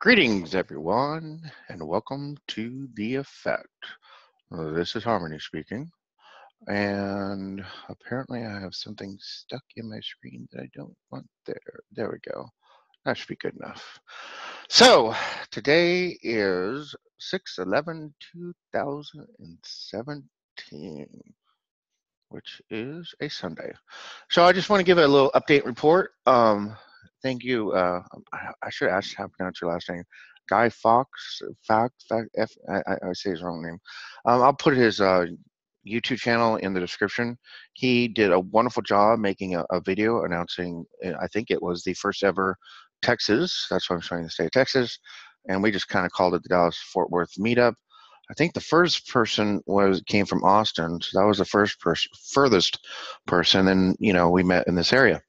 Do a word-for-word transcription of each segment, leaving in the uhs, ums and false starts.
Greetings, everyone, and welcome to The Effect. This is Harmony speaking, and apparently I have something stuck in my screen that I don't want there. There we go. That should be good enough. So today is six eleven two thousand seventeen, which is a Sunday. So I just want to give a little update report. Um, Thank you. Uh, I should ask how to pronounce your last name. Guy Fawkes. Fawkes, Fawkes F, I, I say his wrong name. Um, I'll put his uh, YouTube channel in the description. He did a wonderful job making a, a video announcing, I think it was the first ever Texas. That's why I'm showing the state of Texas. And we just kind of called it the Dallas-Fort Worth meetup. I think the first person was came from Austin, so that was the first person, furthest person, and you know we met in this area,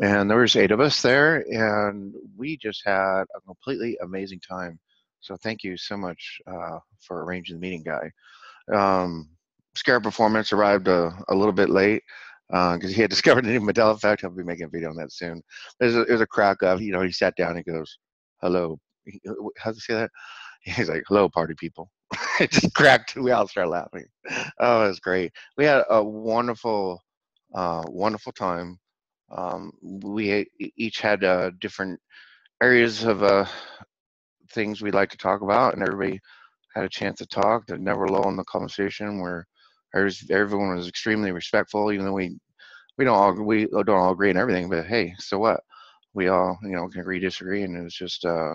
and there was eight of us there, and we just had a completely amazing time. So thank you so much uh, for arranging the meeting, Guy. Um, Scarab Performance arrived a, a little bit late because uh, he had discovered the new Mandela Effect. I'll be making a video on that soon. There's a, there's a crack of you know he sat down and goes, "Hello," how'd you say that? He's like, "Hello, party people." It just cracked. We all started laughing. Oh, it was great. We had a wonderful, uh, wonderful time. Um, we each had uh, different areas of uh, things we'd like to talk about, and everybody had a chance to talk. There never lull in the conversation where everyone was extremely respectful, even though we we don't all we don't all agree on everything. But hey, so what? We all you know can agree, disagree, and it was just. Uh,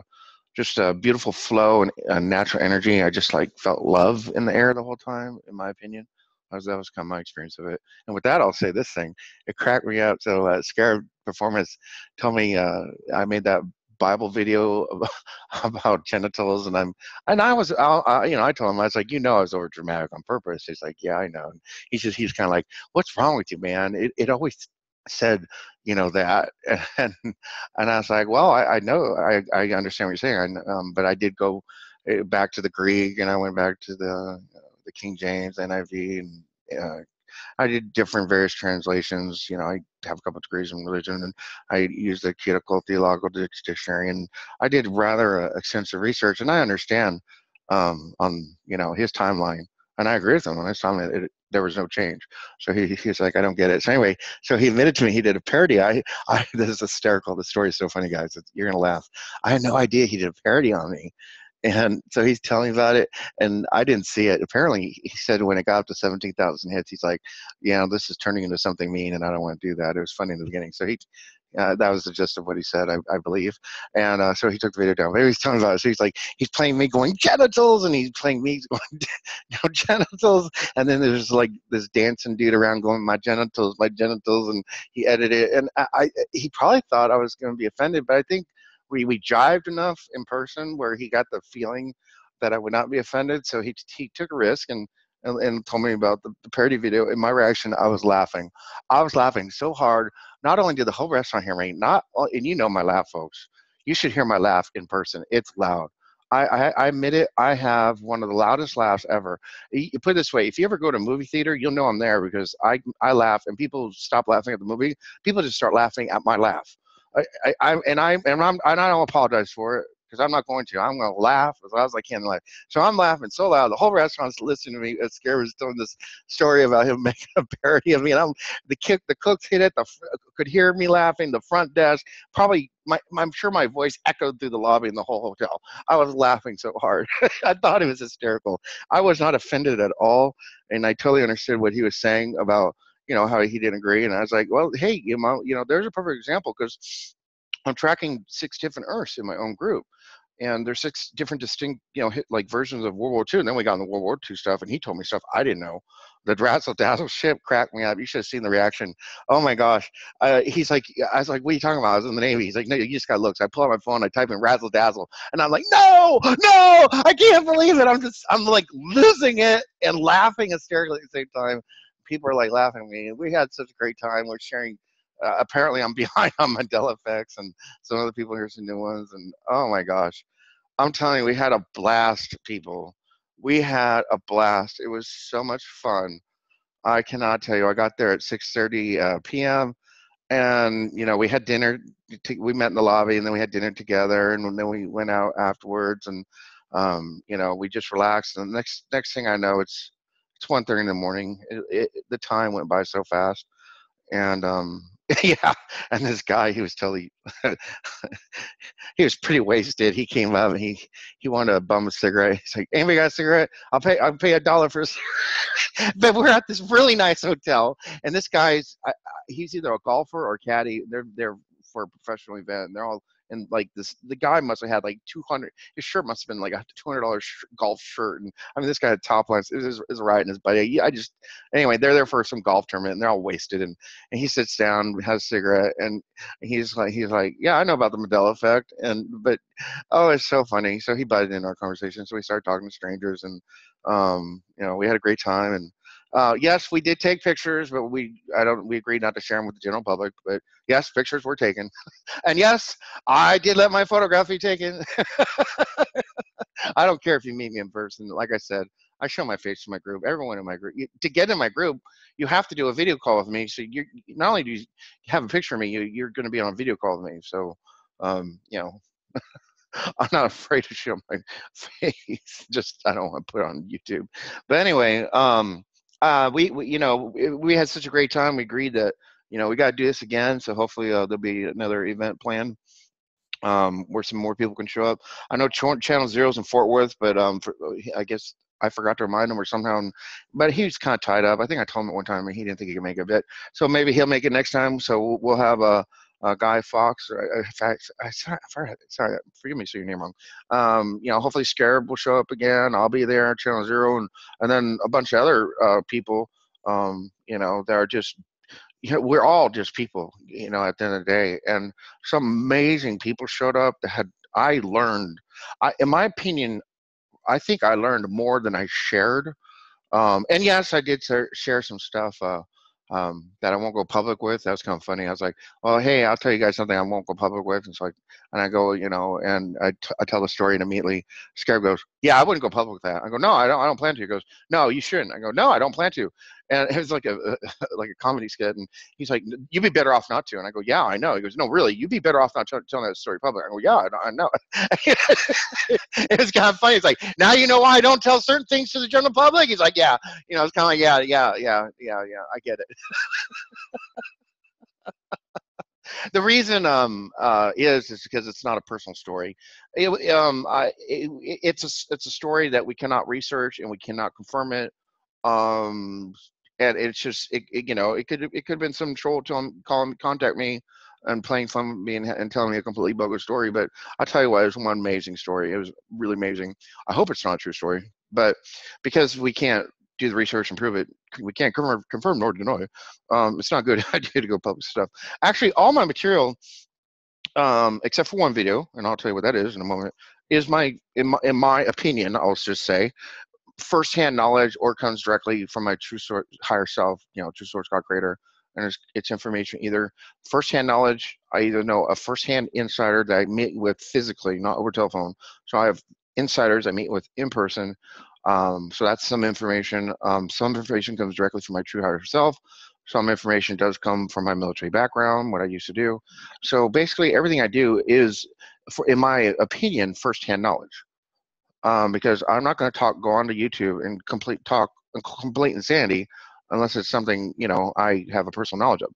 Just a beautiful flow and a natural energy. I just like felt love in the air the whole time, in my opinion. That was, that was kind of my experience of it. And with that, I'll say this thing. It cracked me up. So uh, Scarab Performance told me uh, I made that Bible video about genitals, and I'm and I was I'll, I, you know I told him I was like you know I was over dramatic on purpose. He's like, yeah, I know. And he says he's kind of like, what's wrong with you, man? It it always. said you know that and and I was like, well, I, I know I, I understand what you're saying, I, um, but I did go back to the Greek, and I went back to the uh, the King James, N I V, and uh, I did different various translations. you know I have a couple of degrees in religion, and I used the Critical Theological Dictionary, and I did rather uh, extensive research, and I understand um, on you know his timeline, and I agree with him on his timeline. It, there was no change. So he, he's like, I don't get it. So anyway, so he admitted to me, he did a parody. I, I this is hysterical. The story is so funny, guys. It's, you're going to laugh. I had no idea he did a parody on me. And so he's telling me about it, and I didn't see it. Apparently, he said when it got up to seventeen thousand hits, he's like, yeah, this is turning into something mean, and I don't want to do that. It was funny in the beginning. So he, uh, that was the gist of what he said, I, I believe. And uh, so he took the video down. But he was telling me about it. So he's like, he's playing me going, genitals, and he's playing me going, no, genitals. And then there's like this dancing dude around going, my genitals, my genitals, and he edited it. And I, I he probably thought I was going to be offended, but I think We, we jived enough in person where he got the feeling that I would not be offended. So he, he took a risk and, and, and told me about the, the parody video. And my reaction, I was laughing. I was laughing so hard. Not only did the whole restaurant hear me, not and you know my laugh, folks. You should hear my laugh in person. It's loud. I, I, I admit it. I have one of the loudest laughs ever. You put it this way. If you ever go to a movie theater, you'll know I'm there because I, I laugh. And people stop laughing at the movie. People just start laughing at my laugh. I, I, I and I and I'm and I don't apologize for it because I'm not going to. I'm going to laugh as loud as I can. Laugh. So I'm laughing so loud the whole restaurant's listening to me. As Scarab was telling this story about him making a parody of me, and I'm the kick. The cooks hit it. The could hear me laughing. The front desk probably. My, I'm sure my voice echoed through the lobby and the whole hotel. I was laughing so hard. I thought it was hysterical. I was not offended at all, and I totally understood what he was saying about. You know, how he didn't agree. And I was like, well, hey, you know, you know there's a perfect example because I'm tracking six different Earths in my own group. And there's six different distinct, you know, hit, like versions of World War Two. And then we got into World War Two stuff, and he told me stuff I didn't know. The Drazzle Dazzle ship cracked me up. You should have seen the reaction. Oh, my gosh. Uh, he's like, I was like, what are you talking about? I was in the Navy. He's like, no, you just got looks. So I pull out my phone. I type in Razzle Dazzle. And I'm like, no, no, I can't believe it. I'm just, I'm like losing it and laughing hysterically at the same time. People are like laughing at me. We had such a great time. We're sharing. Uh, apparently, I'm behind on Mandela Effects, and some other people here's some new ones. And oh my gosh, I'm telling you, we had a blast, people. We had a blast. It was so much fun. I cannot tell you. I got there at six thirty uh, p m And, you know, we had dinner, we met in the lobby, and then we had dinner together, and then we went out afterwards, and, um, you know, we just relaxed. And the next, next thing I know, it's, it's one thirty in the morning. It, it, the time went by so fast. And, um, yeah, and this guy, he was totally, he was pretty wasted. He came up and he, he wanted to bum a cigarette. He's like, anybody got a cigarette? I'll pay, I'll pay a dollar for a cigarette. But we're at this really nice hotel. And this guy's, I, he's either a golfer or a caddy. They're there for a professional event. And they're all, and like this, the guy must have had like two hundred, his shirt must have been like a two hundred dollar sh golf shirt. And I mean, this guy had top lines, it was, it was right in his buddy. I just, anyway, they're there for some golf tournament and they're all wasted. And, and he sits down, has a cigarette, and he's like, he's like, yeah, I know about the Mandela effect. And, but, oh, it's so funny. So he butted in our conversation. So we started talking to strangers and, um, you know, we had a great time. And, Uh, yes, we did take pictures, but we, I don't, we agreed not to share them with the general public, but yes, pictures were taken. And yes, I did let my photograph be taken. I don't care if you meet me in person. Like I said, I show my face to my group, everyone in my group. You, to get in my group, you have to do a video call with me. So you not only do you have a picture of me, you, you're going to be on a video call with me. So, um, you know, I'm not afraid to show my face. Just, I don't want to put it on YouTube. But anyway, um, Uh, we, we, you know, we had such a great time. We agreed that, you know, we got to do this again. So hopefully uh, there'll be another event planned um, where some more people can show up. I know Ch Channel Zero's in Fort Worth, but um, for, I guess I forgot to remind him or somehow. But he was kind of tied up. I think I told him at one time, and he didn't think he could make it. Yet. So maybe he'll make it next time. So we'll, we'll have a, a Guy Fawkes. Or, I, I, sorry, sorry, forgive me, so your name wrong. Um, you know, hopefully Scarab will show up again. I'll be there, Channel Zero, and and then a bunch of other uh, people. Um, you know, that are just, you know, we're all just people. You know, at the end of the day, and some amazing people showed up that had I learned. I, in my opinion, I think I learned more than I shared. Um, and yes, I did share some stuff. Uh, Um, that I won't go public with. That was kind of funny. I was like, "Oh, hey, I'll tell you guys something I won't go public with." And so I, and I go, you know, and I, t I tell the story, and immediately Scarab goes, "Yeah, I wouldn't go public with that." I go, "No, I don't. I don't plan to." He goes, "No, you shouldn't." I go, "No, I don't plan to." And it was like a like a comedy skit, and he's like, "You'd be better off not to." And I go, "Yeah, I know." He goes, "No, really, you'd be better off not telling that story public." I go, "Yeah, I, I know." It was kind of funny. He's like, "Now you know why I don't tell certain things to the general public." He's like, "Yeah, you know." It's kind of like, "Yeah, yeah, yeah, yeah, yeah. I get it." The reason um, uh, is is because it's not a personal story. It, um, I, it, it's a it's a story that we cannot research and we cannot confirm it, um, and it's just it, it, you know, it could it could have been some troll telling calling contact me and playing fun with me and, and telling me a completely bogus story. But I tell you what, it was one amazing story. It was really amazing. I hope it's not a true story, but because we can't do the research and prove it, we can't confirm, confirm nor deny. Um, it's not a good idea to go public stuff. Actually, all my material, um, except for one video, and I'll tell you what that is in a moment, is my in my, in my opinion, I'll just say, firsthand knowledge or comes directly from my true source, higher self, you know, true source God creator, and it's, it's information either firsthand knowledge. I either know a firsthand insider that I meet with physically, not over telephone. So I have insiders I meet with in person. Um, so that's some information. Um, some information comes directly from my true higher self. Some information does come from my military background, what I used to do. So basically everything I do is, for, in my opinion, firsthand knowledge. Um, because I'm not going to talk, go on to YouTube and complete talk, complete insanity, unless it's something, you know, I have a personal knowledge of.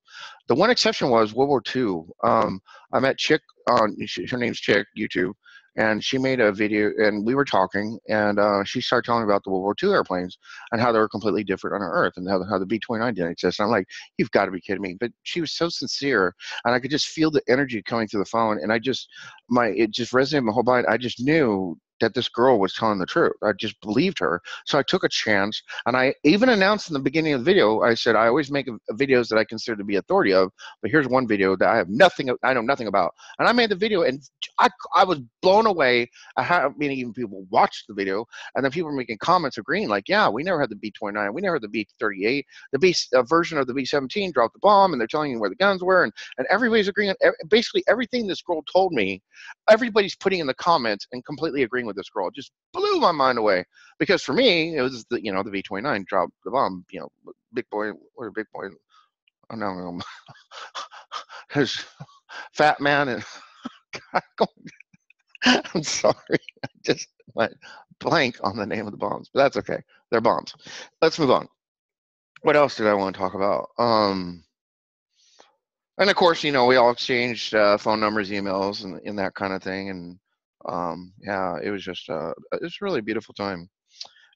The one exception was World War Two. Um, I met Chick on, her name's Chick, YouTube. And she made a video, and we were talking, and uh, she started telling me about the World War Two airplanes and how they were completely different on Earth and how the, how the B twenty-nine didn't exist. And I'm like, you've got to be kidding me. But she was so sincere, and I could just feel the energy coming through the phone, and I just, my it just resonated my whole body. I just knew that this girl was telling the truth. I just believed her. So I took a chance, and I even announced in the beginning of the video, I said, I always make videos that I consider to be authority of, but here's one video that I have nothing, I know nothing about. And I made the video, and I, I was blown away at how many even people watched the video, and then people were making comments agreeing, like, yeah, we never had the B twenty-nine, we never had the B thirty-eight, the B uh, version of the B seventeen dropped the bomb, and they're telling you where the guns were, and, and everybody's agreeing, basically everything this girl told me, everybody's putting in the comments and completely agreeing with this girl. It just blew my mind away, because for me it was the, you know, the B twenty-nine dropped the bomb, you know, big boy, or big boy, oh no, There's Fat Man and I'm sorry, I just went blank on the name of the bombs, but that's okay. They're bombs. Let's move on. What else did I want to talk about? Um, and of course, you know, we all exchanged uh, phone numbers, emails, and, and that kind of thing. And um, yeah, it was just uh, it's really a beautiful time.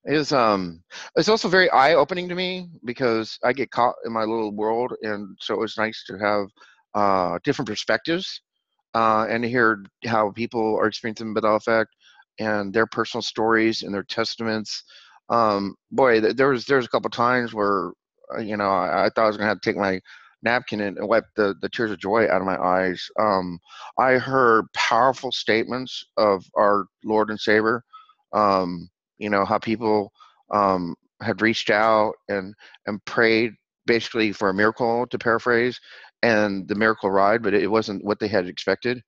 It was, um, it's also very eye-opening to me because I get caught in my little world, and so it was nice to have uh, different perspectives uh, and to hear how people are experiencing Mandela Effect and their personal stories and their testaments. Um, boy, there was there was a couple of times where you know I, I thought I was gonna have to take my napkin and wipe the the tears of joy out of my eyes. Um, I heard powerful statements of our Lord and Savior. Um, you know, how people um, had reached out and and prayed basically for a miracle, to paraphrase, and the miracle arrived, but it wasn't what they had expected.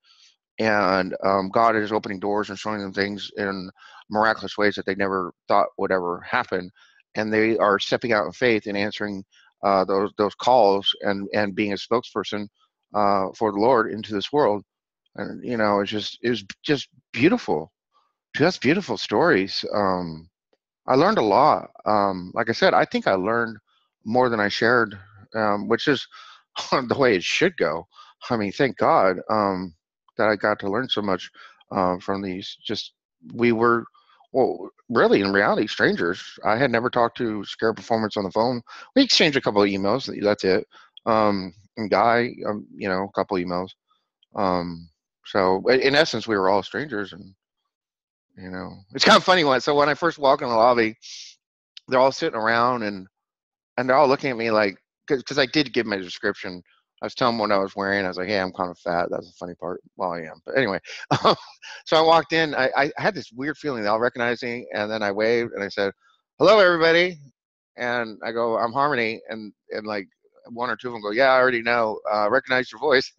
And um, God is opening doors and showing them things in miraculous ways that they never thought would ever happen. And they are stepping out in faith and answering uh, those those calls and, and being a spokesperson uh, for the Lord into this world. And, you know, it's just, it was just beautiful. Just beautiful stories. Um, I learned a lot. Um, like I said, I think I learned more than I shared, um, which is the way it should go. I mean, thank God. Um, that I got to learn so much uh, from these. Just, we were, well, really in reality, strangers. I had never talked to Scarab Performance on the phone. We exchanged a couple of emails, that's it. Um, and Guy, um, you know, a couple of emails. Um, so in essence, we were all strangers, and, you know, it's kind of funny one. So when I first walk in the lobby, they're all sitting around and, and they're all looking at me like, because I did give my description. I was telling them what I was wearing. I was like, "Hey, I'm kind of fat." That's the funny part. Well, I am, but anyway. Um, so I walked in. I, I had this weird feeling they all recognized me, and then I waved and I said, "Hello, everybody," and I go, "I'm Harmony," and and like one or two of them go, "Yeah, I already know. Uh, recognize your voice."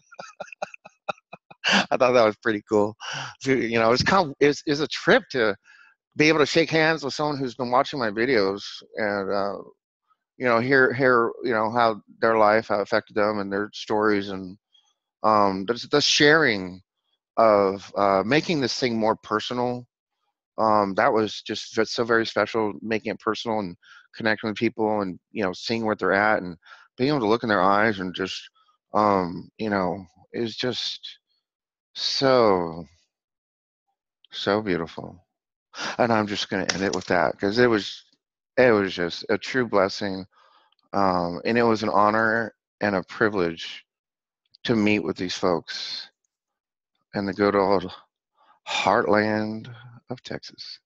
I thought that was pretty cool. So, you know, it's kind of it's, it's a trip to be able to shake hands with someone who's been watching my videos and. Uh, you know, hear, hear, you know, how their life, how it affected them and their stories, and um, the, the sharing of uh, making this thing more personal. Um, that was just so very special, making it personal and connecting with people and, you know, seeing where they're at and being able to look in their eyes and just, um, you know, is just so, so beautiful. And I'm just going to end it with that because it was, it was just a true blessing, um, and it was an honor and a privilege to meet with these folks in the good old heartland of Texas.